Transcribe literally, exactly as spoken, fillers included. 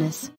happiness.